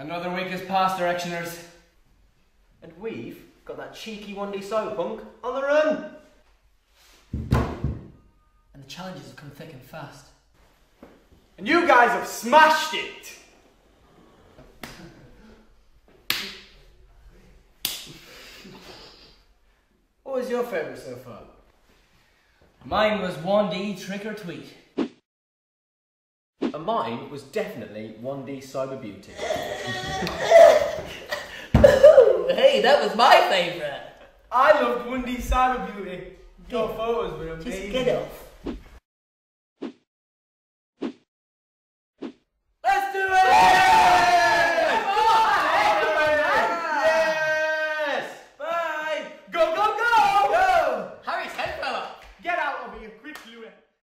Another week has passed, Directioners. And we've got that cheeky 1D Cyberpunk on the run. And the challenges have come thick and fast. And you guys have smashed it! What was your favourite so far? Mine was 1D Trick or Tweet. And mine was definitely 1D Cyber Beauty. Ooh, hey, that was my favourite. I loved 1D Cyber Beauty. Your photos were amazing. Just get off.